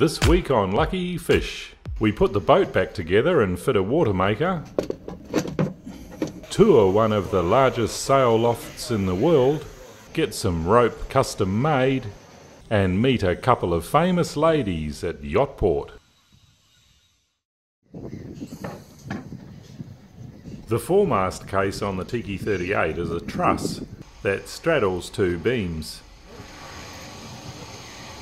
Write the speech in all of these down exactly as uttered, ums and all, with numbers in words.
This week on Lucky Fish, we put the boat back together and fit a water maker, tour one of the largest sail lofts in the world, get some rope custom made, and meet a couple of famous ladies at Yachtport. The foremast case on the Tiki thirty-eight is a truss that straddles two beams.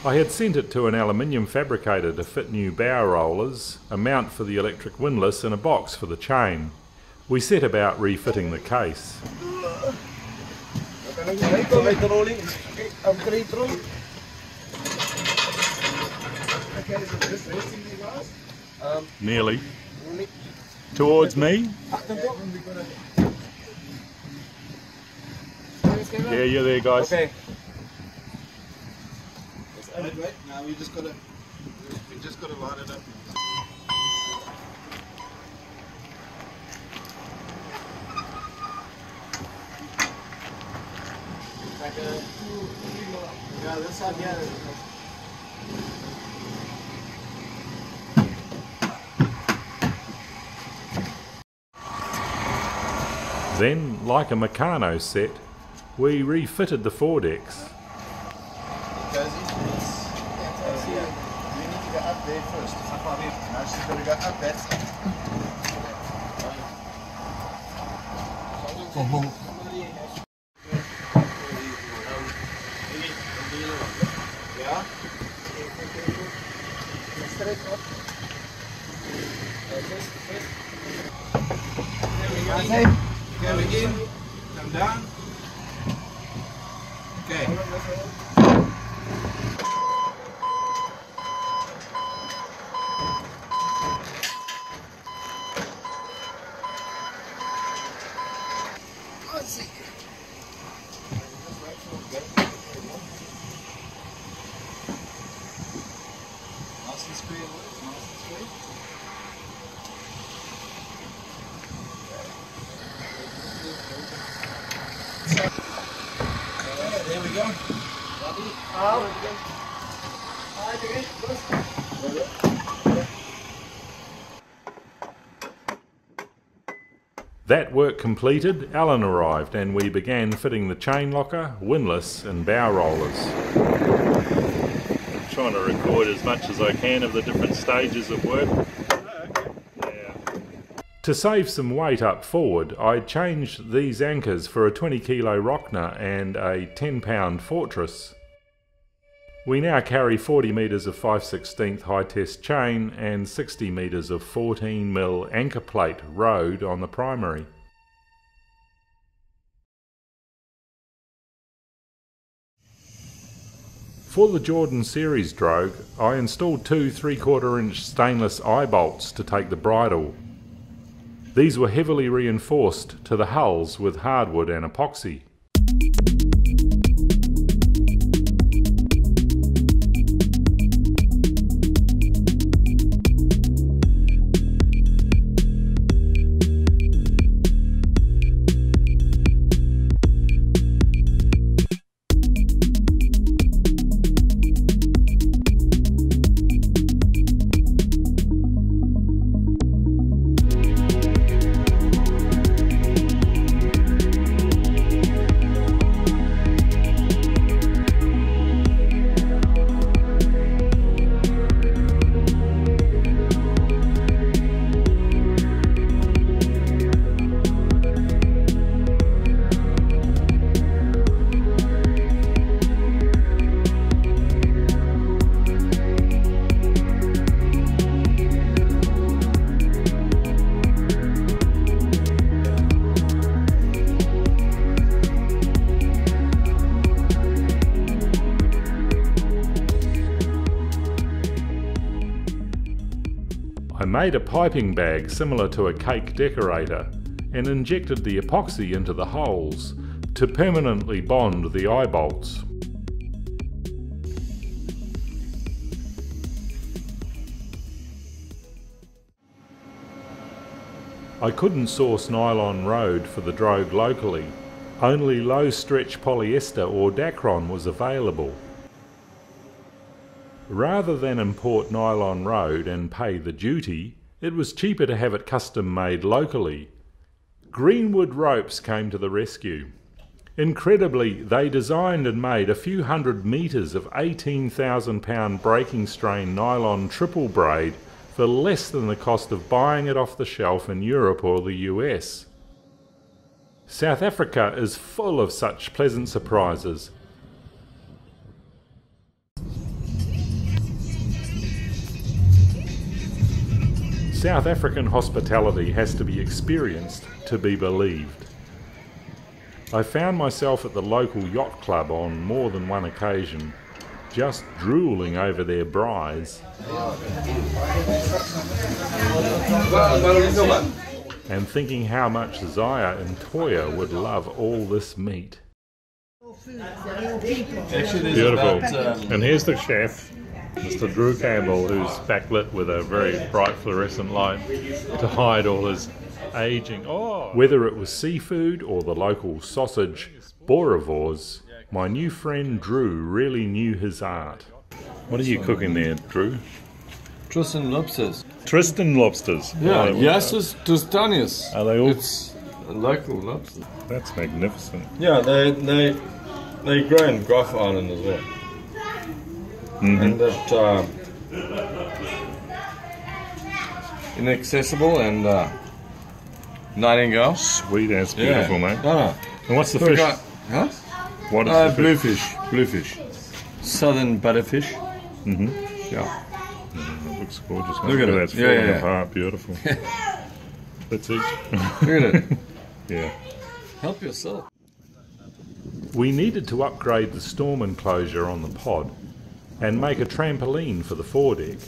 I had sent it to an aluminium fabricator to fit new bow rollers, a mount for the electric windlass and a box for the chain. We set about refitting the case. Nearly. Towards me. Yeah, you're there, guys. Okay. Right now we just gotta we just gotta light it up. Like a, yeah, this side, yeah. Then, like a Meccano set, we refitted the foredecks. There first. Now she's going to go up that side. Yeah. There we go. Go again. Come down. Okay. That work completed, Alan arrived and we began fitting the chain locker, windlass and bow rollers. I'm trying to record as much as I can of the different stages of work. Yeah. To save some weight up forward, I changed these anchors for a twenty kilo Rockner and a ten pound Fortress. We now carry forty metres of five sixteenths high test chain and sixty metres of fourteen mil anchor plate rode on the primary. For the Jordan series drogue, I installed two three quarter inch stainless eye bolts to take the bridle. These were heavily reinforced to the hulls with hardwood and epoxy. I made a piping bag similar to a cake decorator and injected the epoxy into the holes to permanently bond the eye bolts. I couldn't source nylon road for the drogue locally, only low stretch polyester or Dacron was available. Rather than import nylon road and pay the duty, it was cheaper to have it custom made locally. Greenwood Ropes came to the rescue. Incredibly, they designed and made a few hundred metres of eighteen thousand pound breaking strain nylon triple braid for less than the cost of buying it off the shelf in Europe or the U S. South Africa is full of such pleasant surprises. South African hospitality has to be experienced to be believed. I found myself at the local yacht club on more than one occasion, just drooling over their brides and thinking how much Zaya and Toya would love all this meat. Beautiful. And here's the chef, Mister Drew Campbell, who's backlit with a very bright fluorescent light to hide all his aging. Oh. Whether it was seafood or the local sausage, boerewors, my new friend Drew really knew his art. What are you cooking there, Drew? Tristan lobsters. Tristan lobsters? Yeah, yes, it's Tristanius. Are they all? It's a local lobster. That's magnificent. Yeah, they, they, they grow in Gough Island as well. Mm-hmm. And that uh, inaccessible and uh, Nightingale. Sweet, that's beautiful, yeah. Mate. Ah. And what's the Look fish? Got, huh? What is uh, the bluefish? Bluefish, southern butterfish. Mm-hmm. Yeah. Mm, it looks gorgeous. Look, Look at that. It. Yeah, falling yeah. apart. Beautiful. That's it. Look at it. Yeah. Help yourself. We needed to upgrade the storm enclosure on the pod and make a trampoline for the foredeck.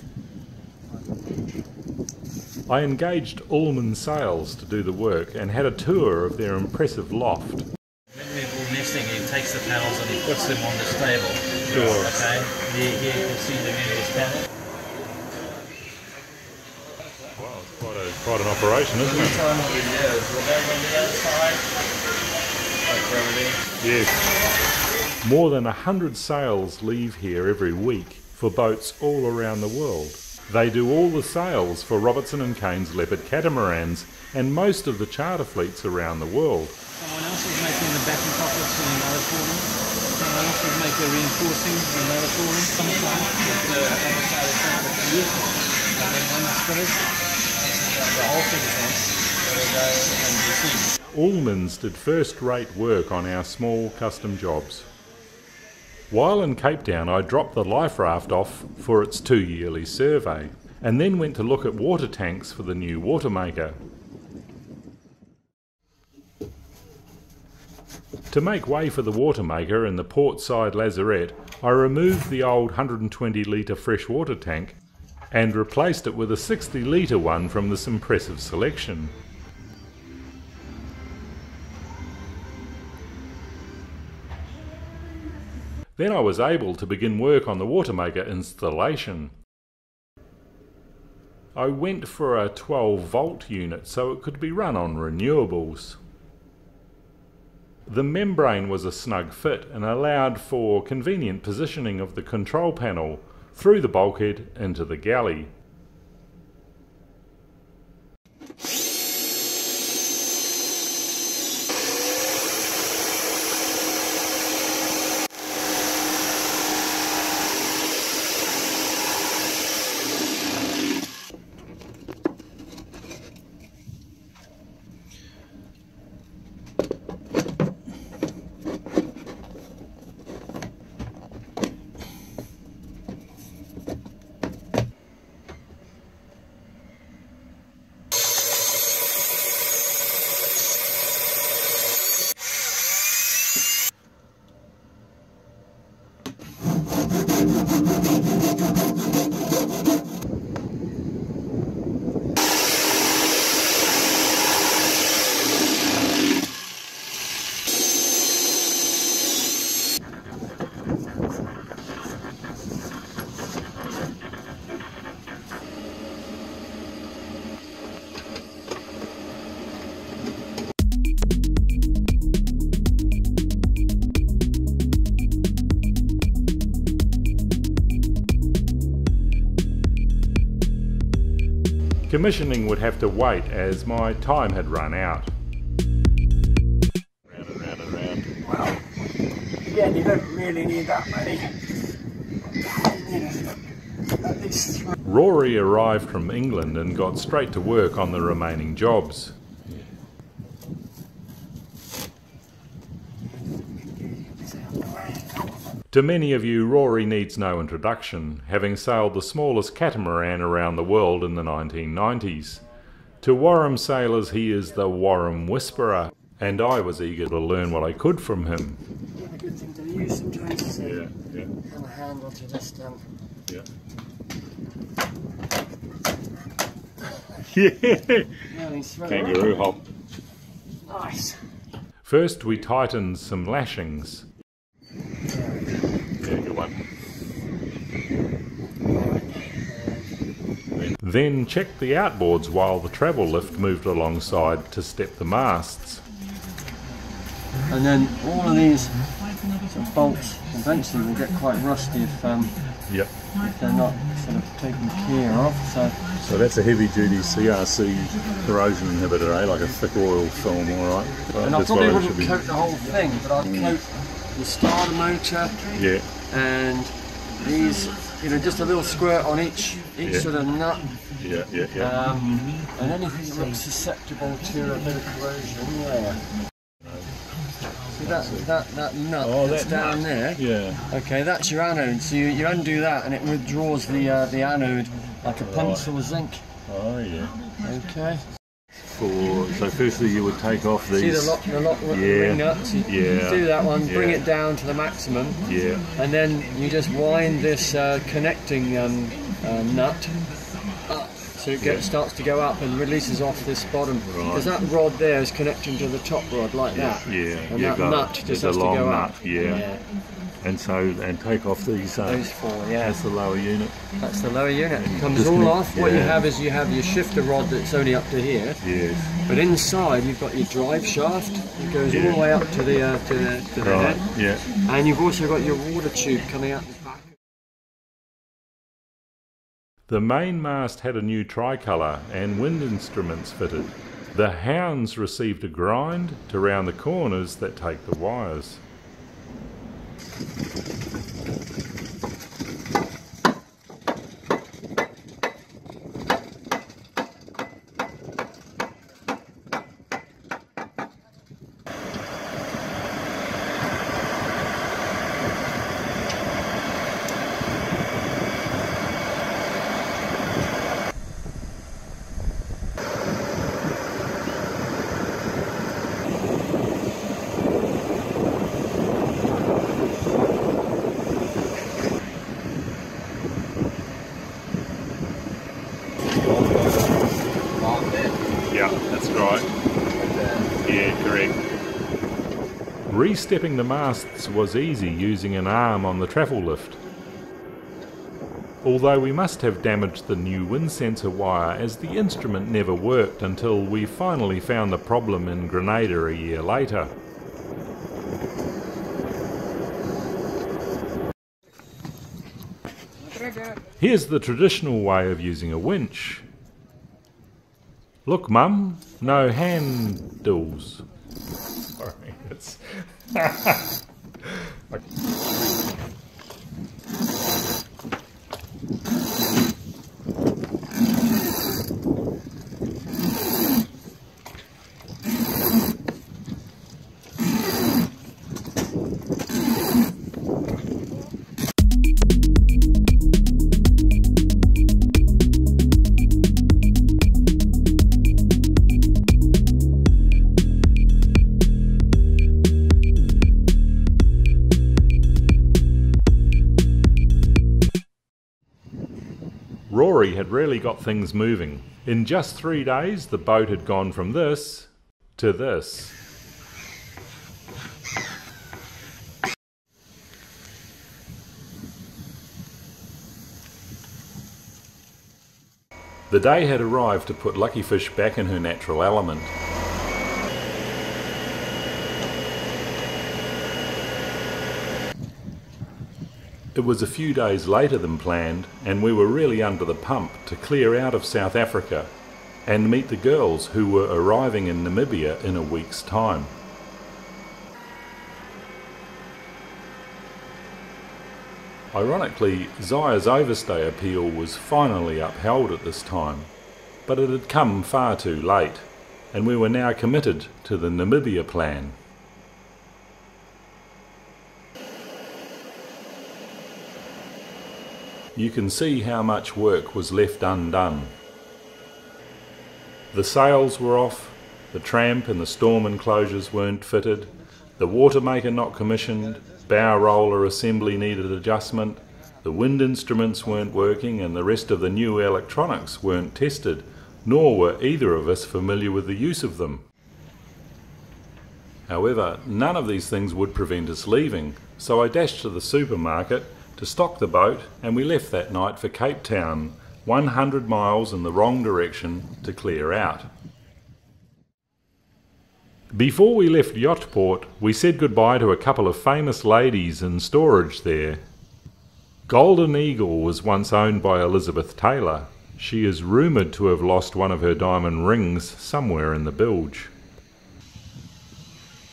I engaged Allman Sails to do the work and had a tour of their impressive loft. When they're all nesting, he takes the panels and he puts them on the stable. Sure. Okay, here, here you can see the various panels. Wow, it's quite, a, quite an operation, isn't it? Yeah, we'll go on the other side. Like over there. Yes. More than a hundred sails leave here every week for boats all around the world. They do all the sails for Robertson and Kane's Leopard catamarans and most of the charter fleets around the world. Someone else is making the backing pockets in another corner. Someone else is making the reinforcing in another corner. Sometimes the other side is not the view, and then one spirit, the whole thing is on, so they go and you see. Allmans did first-rate work on our small custom jobs. While in Cape Town, I dropped the life raft off for its two-yearly survey and then went to look at water tanks for the new water maker. To make way for the water maker in the portside lazarette, I removed the old one hundred twenty litre freshwater tank and replaced it with a sixty litre one from this impressive selection. Then I was able to begin work on the watermaker installation. I went for a twelve volt unit so it could be run on renewables. The membrane was a snug fit and allowed for convenient positioning of the control panel through the bulkhead into the galley. Commissioning would have to wait as my time had run out. Round and round and round. Well, yeah, you don't really need that many. At least three. Rory arrived from England and got straight to work on the remaining jobs. To many of you, Rory needs no introduction, having sailed the smallest catamaran around the world in the nineteen nineties. To Wharram sailors, he is the Wharram Whisperer, and I was eager to learn what I could from him. Yeah, a good thing to use sometimes to see how the hand onto this down. Yeah. Yeah. Kangaroo hop. Nice. First, we tightened some lashings. Then checked the outboards while the travel lift moved alongside to step the masts. And then all of these sort of bolts eventually will get quite rusty if, um, yep. if they're not sort of taken care of. So, so that's a heavy duty C R C corrosion inhibitor, eh? Like a thick oil film, alright? Well, and I probably wouldn't coat the whole thing, but I'd mm. coat the starter motor yeah. and these, you know, just a little squirt on each. Each yeah. sort of nut, yeah, yeah, yeah. Um, and anything that looks susceptible to a bit of corrosion, yeah. See that, that, that nut oh, that's that down nut. there? Yeah. Okay, that's your anode, so you, you undo that and it withdraws the, uh, the anode like a punch right. or zinc. Oh yeah. Okay. For, so firstly you would take off these... See the lock, the lock with yeah. the ring nuts? You yeah. do that one, yeah. bring it down to the maximum. Yeah. And then you just wind this uh, connecting... Um, Uh, nut up so it gets, yeah. starts to go up and releases off this bottom because right. that rod there is connecting to the top rod like that yeah, yeah. and yeah, that nut just has a to long go nut. up yeah. yeah and so and take off these uh, those four yeah that's the lower unit that's the lower unit and it comes all off yeah. what you have is you have your shifter rod that's only up to here yes but inside you've got your drive shaft that goes yeah. all the way up to the uh, to the, to the right. head yeah and you've also got your water tube coming out the back. The mainmast had a new tricolour and wind instruments fitted. The hounds received a grind to round the corners that take the wires. Restepping the masts was easy using an arm on the travel lift. Although we must have damaged the new wind sensor wire as the instrument never worked until we finally found the problem in Grenada a year later. Here's the traditional way of using a winch. Look mum, no handles. Sorry, it's... Rory had really got things moving. In just three days, the boat had gone from this to this. The day had arrived to put Lucky Fish back in her natural element. It was a few days later than planned, and we were really under the pump to clear out of South Africa and meet the girls who were arriving in Namibia in a week's time. Ironically, Zaya's overstay appeal was finally upheld at this time, but it had come far too late, and we were now committed to the Namibia plan. You can see how much work was left undone. The sails were off, the tramp and the storm enclosures weren't fitted, the watermaker not commissioned, bow roller assembly needed adjustment, the wind instruments weren't working, and the rest of the new electronics weren't tested, nor were either of us familiar with the use of them. However, none of these things would prevent us leaving, so I dashed to the supermarket to stock the boat, and we left that night for Cape Town, one hundred miles in the wrong direction, to clear out. Before we left Yachtport, we said goodbye to a couple of famous ladies in storage there. Golden Eagle was once owned by Elizabeth Taylor. She is rumoured to have lost one of her diamond rings somewhere in the bilge.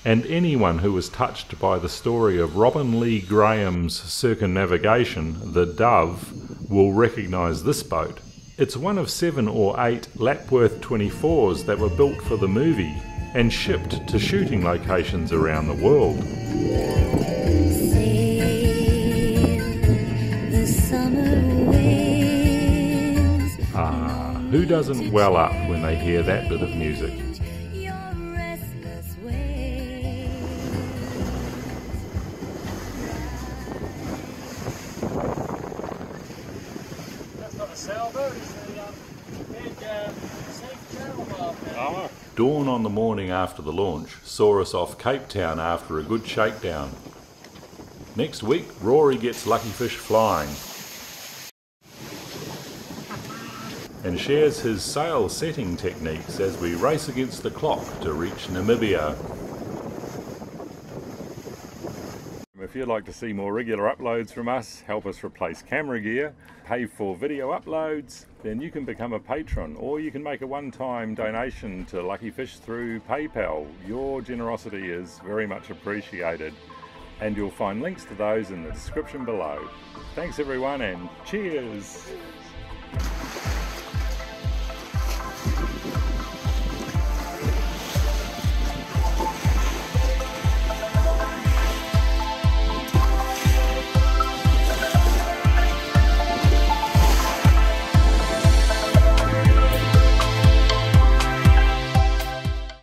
And anyone who was touched by the story of Robin Lee Graham's circumnavigation, the Dove, will recognise this boat. It's one of seven or eight Lapworth twenty-fours that were built for the movie and shipped to shooting locations around the world. Ah, who doesn't well up when they hear that bit of music? That's not a sailboat, it's a big safe channel bar. Dawn on the morning after the launch saw us off Cape Town after a good shakedown. Next week, Rory gets Lucky Fish flying and shares his sail setting techniques as we race against the clock to reach Namibia. If you'd like to see more regular uploads from us, help us replace camera gear, pay for video uploads, then you can become a patron, or you can make a one-time donation to Lucky Fish through PayPal. Your generosity is very much appreciated, and you'll find links to those in the description below. Thanks everyone, and cheers!